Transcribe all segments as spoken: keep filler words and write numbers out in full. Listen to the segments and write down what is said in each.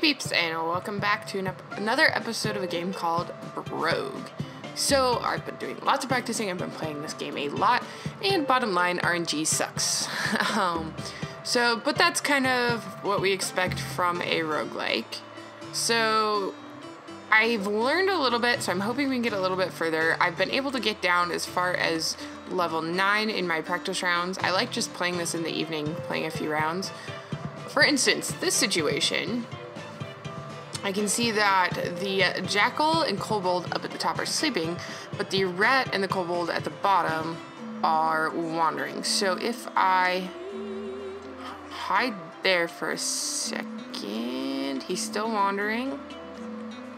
Hey peeps, and welcome back to an ep another episode of a game called Brogue. So, I've been doing lots of practicing, I've been playing this game a lot, and bottom line, R N G sucks. um, so, but that's kind of what we expect from a roguelike. So, I've learned a little bit, so I'm hoping we can get a little bit further. I've been able to get down as far as level nine in my practice rounds. I like just playing this in the evening, playing a few rounds. For instance, this situation, I can see that the jackal and kobold up at the top are sleeping, but the rat and the kobold at the bottom are wandering. So if I hide there for a second, he's still wandering.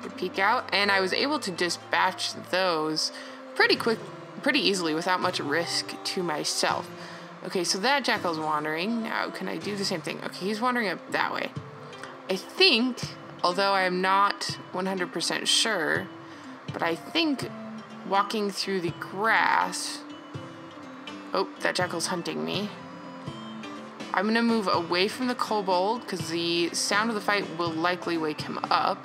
To peek out, and I was able to dispatch those pretty quick, pretty easily without much risk to myself. Okay, so that jackal's wandering. Now, can I do the same thing? Okay, he's wandering up that way. I think, although I am not one hundred percent sure, but I think walking through the grass... Oh, that jackal's hunting me. I'm going to move away from the kobold because the sound of the fight will likely wake him up.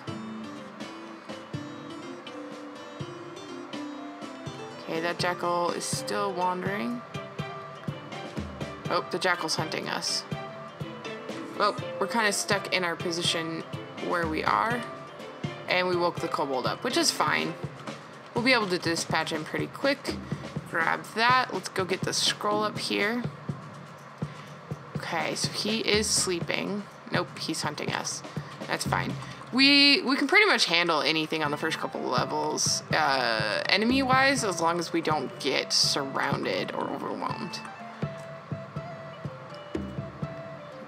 Okay, that jackal is still wandering. Oh, the jackal's hunting us. Well, we're kind of stuck in our position where we are, and we woke the kobold up, which is fine. We'll be able to dispatch him pretty quick. Grab that. Let's go get the scroll up here. Okay, so he is sleeping. Nope, he's hunting us. That's fine. We we can pretty much handle anything on the first couple levels, uh, enemy-wise, as long as we don't get surrounded or overwhelmed.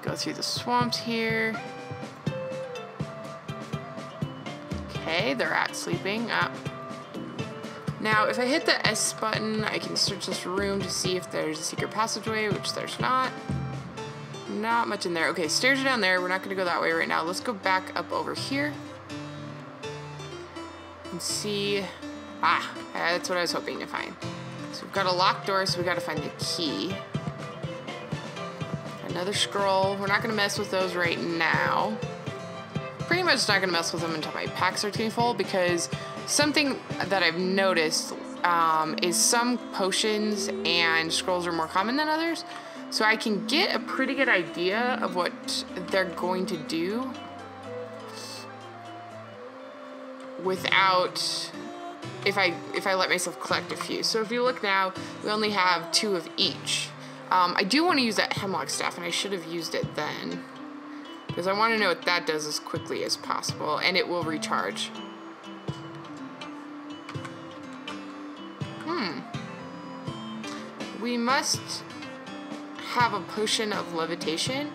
Go through the swamps here. Okay, the rat's sleeping up. Now, if I hit the S button, I can search this room to see if there's a secret passageway, which there's not. Not much in there. Okay, stairs are down there. We're not going to go that way right now. Let's go back up over here. And see... Ah, that's what I was hoping to find. So we've got a locked door, so we've got to find the key. Another scroll. We're not going to mess with those right now. Pretty much not going to mess with them until my pack starts getting full, because something that I've noticed um, is some potions and scrolls are more common than others. So I can get a pretty good idea of what they're going to do without if I if I let myself collect a few. So if you look now, we only have two of each. Um, I do want to use that hemlock staff, and I should have used it then, because I want to know what that does as quickly as possible, and it will recharge. Hmm. We must have a potion of levitation,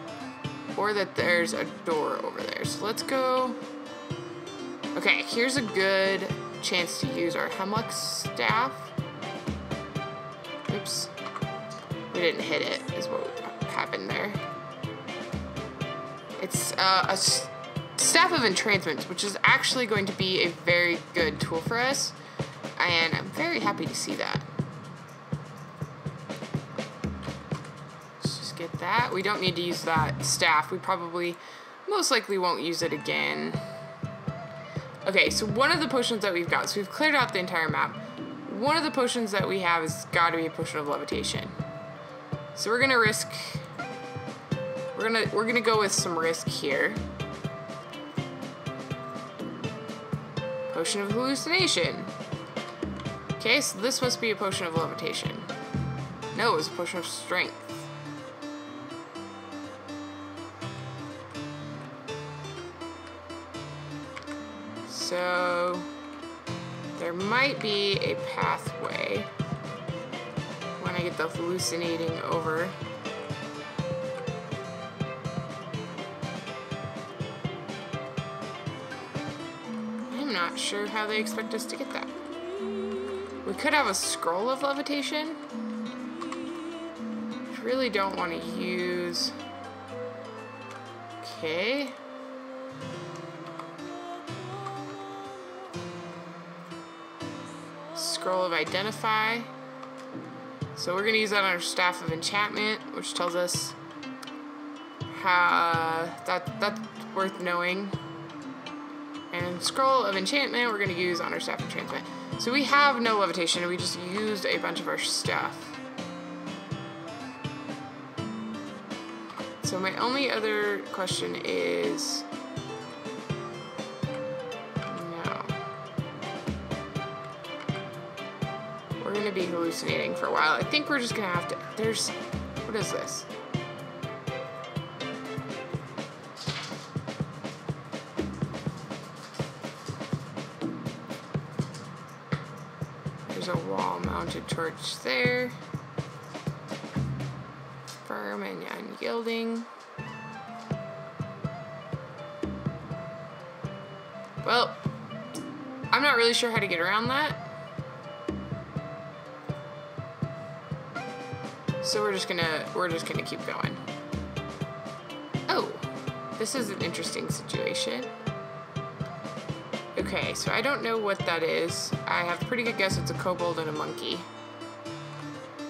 or that there's a door over there. So let's go. Okay, here's a good chance to use our hemlock staff. Oops. We didn't hit it, is what happened there. It's uh, a Staff of Enchantment, which is actually going to be a very good tool for us, and I'm very happy to see that. Let's just get that. We don't need to use that staff. We probably most likely won't use it again. Okay, so one of the potions that we've got, so we've cleared out the entire map. One of the potions that we have has got to be a potion of levitation. So we're gonna risk. We're gonna we're gonna go with some risk here. Potion of hallucination. Okay, so this must be a potion of levitation. No, it was a potion of strength. So there might be a pathway. When I get the hallucinating over. I'm not sure how they expect us to get that. We could have a scroll of levitation. I really don't want to use. Okay. Scroll of identify. So we're going to use that on our Staff of Enchantment, which tells us how, that that's worth knowing. Scroll of Enchantment we're going to use on our Staff of Enchantment. So we have no levitation, we just used a bunch of our staff. So my only other question is... no. We're going to be hallucinating for a while. I think we're just going to have to... There's... What is this? There's a wall-mounted torch there. Firm and unyielding. Well, I'm not really sure how to get around that. So we're just gonna we're just gonna keep going. Oh, this is an interesting situation. Okay, so I don't know what that is. I have a pretty good guess it's a kobold and a monkey.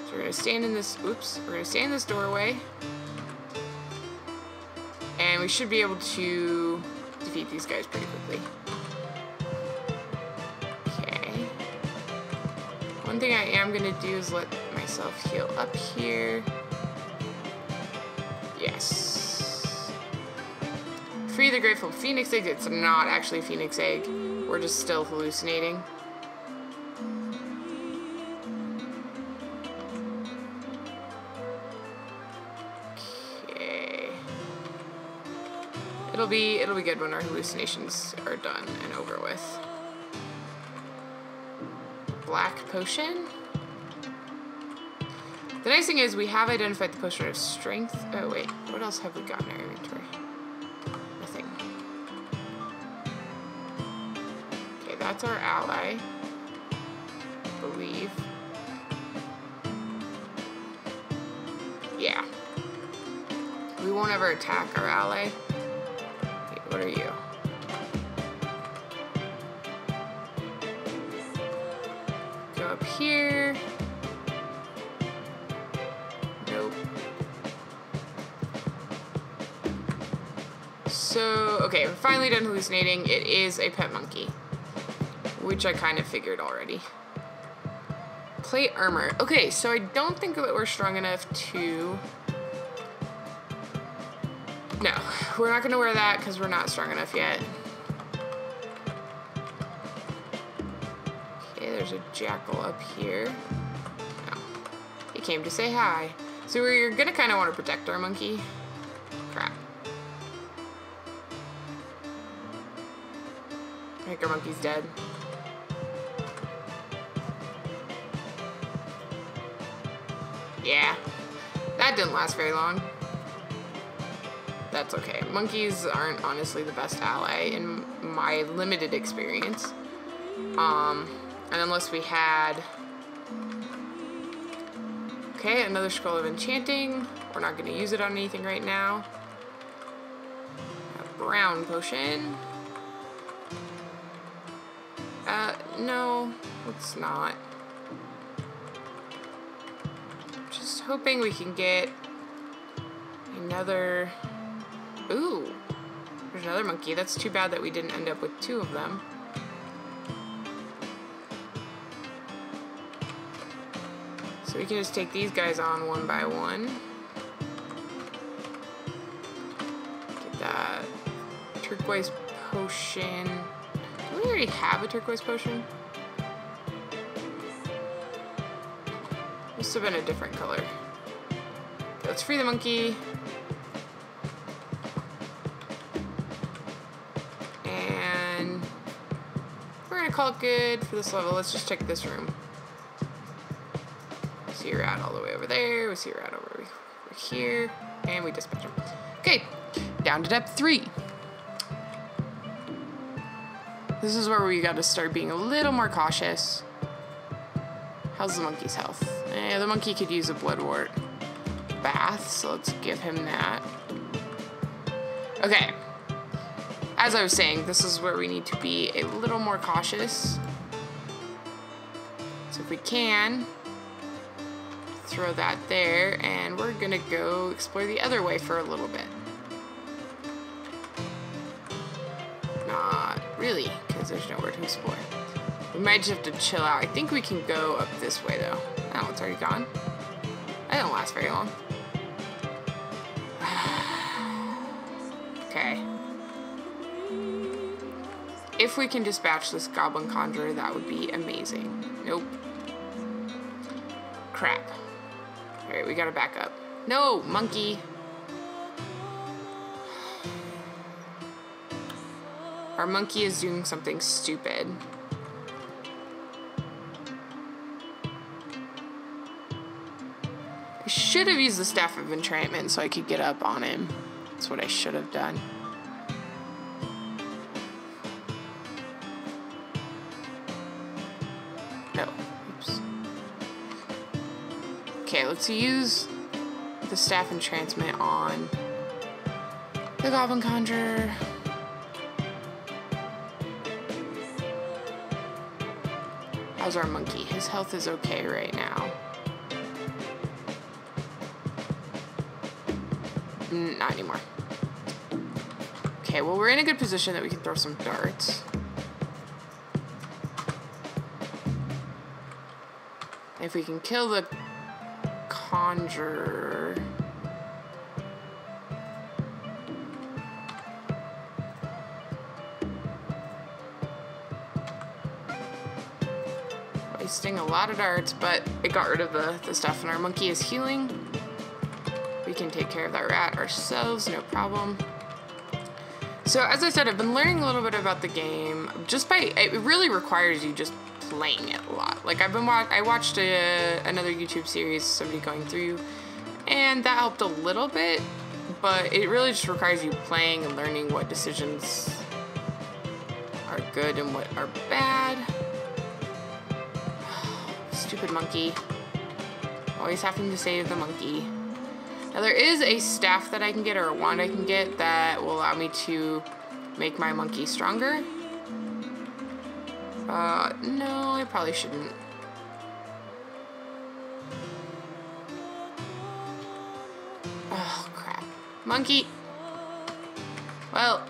So we're gonna stand in this, oops, we're gonna stand in this doorway. And we should be able to defeat these guys pretty quickly. Okay. One thing I am gonna do is let myself heal up here. Yes. Free the Grateful Phoenix Egg. It's not actually a Phoenix Egg. We're just still hallucinating. Okay. It'll be it'll be good when our hallucinations are done and over with. Black potion. The nice thing is we have identified the Potion of Strength. Oh wait, what else have we got in our inventory? That's our ally, I believe. Yeah. We won't ever attack our ally. Wait, what are you? Go up here. Nope. So, okay, we're finally done hallucinating. It is a pet monkey. Which I kind of figured already. Plate armor. Okay, so I don't think that we're strong enough to... No, we're not gonna wear that because we're not strong enough yet. Okay, there's a jackal up here. No. He came to say hi. So we're gonna kind of want to protect our monkey. Crap. I think our monkey's dead. Yeah, that didn't last very long. That's okay. Monkeys aren't honestly the best ally in my limited experience. Um, and unless we had... Okay, another Scroll of Enchanting. We're not going to use it on anything right now. A brown potion. Uh, no, it's not. Hoping we can get another. Ooh, there's another monkey. That's too bad that we didn't end up with two of them. So we can just take these guys on one by one. Get that turquoise potion. Do we already have a turquoise potion? Must have been a different color. Let's free the monkey. And we're gonna call it good for this level. Let's just check this room. We see her out all the way over there. We see her out over here. And we dispatch her. Okay, down to depth three. This is where we gotta start being a little more cautious. How's the monkey's health? Eh, the monkey could use a bloodwort bath, so let's give him that. Okay. As I was saying, this is where we need to be a little more cautious. So if we can, throw that there, and we're gonna go explore the other way for a little bit. Not really. because there's nowhere to explore. We might just have to chill out. I think we can go up this way, though. That one's already gone. That didn't last very long. Okay. If we can dispatch this Goblin Conjurer, that would be amazing. Nope. Crap. Alright, we gotta back up. No, monkey! Our monkey is doing something stupid. I should have used the Staff of Enchantment so I could get up on him. That's what I should have done. Let's use the Staff Enchantment on the Goblin Conjurer. How's our monkey? His health is okay right now. Mm, not anymore. Okay, well, we're in a good position that we can throw some darts. If we can kill the Conjurer. Wasting a lot of darts, but it got rid of the, the stuff, and our monkey is healing. We can take care of that rat ourselves, no problem. So as I said, I've been learning a little bit about the game just by, it really requires you just playing it a lot. Like I've been wa I watched a, another YouTube series, somebody going through, and that helped a little bit, but it really just requires you playing and learning what decisions are good and what are bad. Stupid monkey. Always having to save the monkey. Now there is a staff that I can get, or a wand I can get, that will allow me to make my monkey stronger. Uh, no, I probably shouldn't. Oh, crap. Monkey! Well,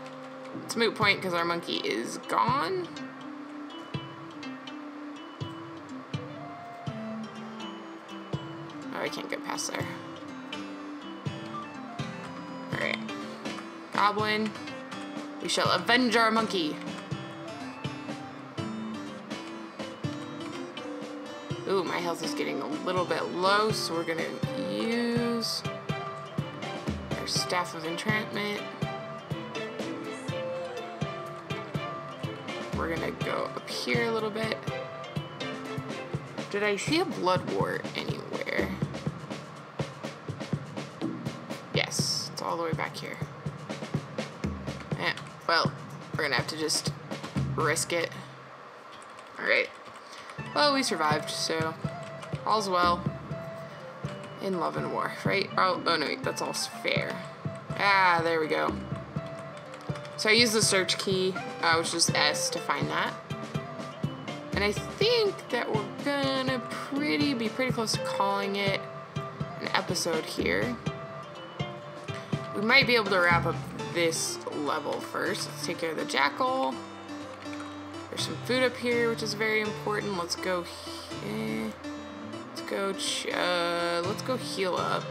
it's a moot point because our monkey is gone. Oh, I can't get past there. Alright. Goblin. We shall avenge our monkey. Ooh, my health is getting a little bit low, so we're gonna use our Staff of Enchantment. We're gonna go up here a little bit. Did I see a blood wart anywhere? Yes, it's all the way back here. Eh, well, we're gonna have to just risk it. Alright. Well, we survived, so all's well in love and war, right? Oh, oh no, wait, that's all fair. Ah, there we go. So I used the search key, uh, which is S, to find that. And I think that we're gonna pretty be pretty close to calling it an episode here. We might be able to wrap up this level first. Let's take care of the jackal. There's some food up here, which is very important. Let's go. Eh, let's go. Ch uh, let's go heal up.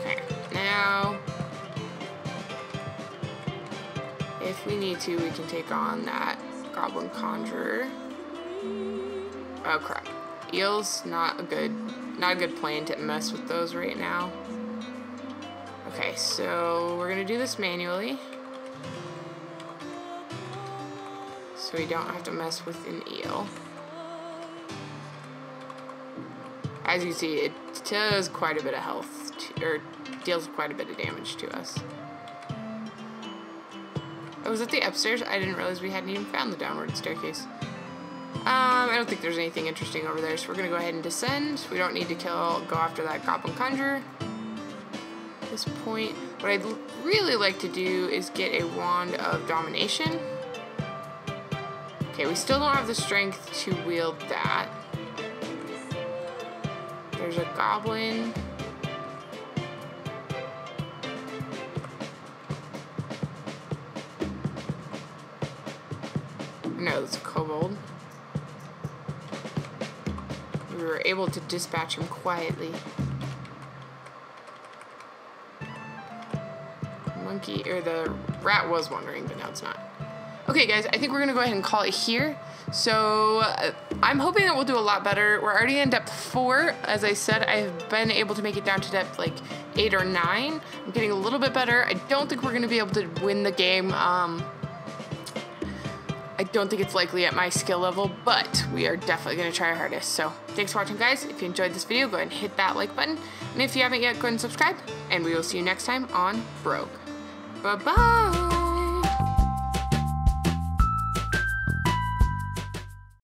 Okay. Now, if we need to, we can take on that Goblin Conjurer. Oh crap! Eels, not a good, not a good plan to mess with those right now. Okay, so we're gonna do this manually, so we don't have to mess with an eel. As you see, it does quite a bit of health, to, or deals quite a bit of damage to us. Oh, was it the upstairs? I didn't realize we hadn't even found the downward staircase. Um, I don't think there's anything interesting over there, so we're gonna go ahead and descend. We don't need to kill, go after that Goblin Conjurer. This point, what I'd really like to do is get a wand of domination. Okay, we still don't have the strength to wield that. There's a goblin. no, it's a kobold. We were able to dispatch him quietly. Monkey, or the rat was wandering, but now it's not. Okay, guys, I think we're gonna go ahead and call it here. So uh, I'm hoping that we'll do a lot better. We're already in depth four. As I said, I've been able to make it down to depth like eight or nine. I'm getting a little bit better. I don't think we're gonna be able to win the game. Um, I don't think it's likely at my skill level, but we are definitely gonna try our hardest. So thanks for watching, guys. If you enjoyed this video, go ahead and hit that like button. And if you haven't yet, go ahead and subscribe. And we will see you next time on Brogue. Bye-bye.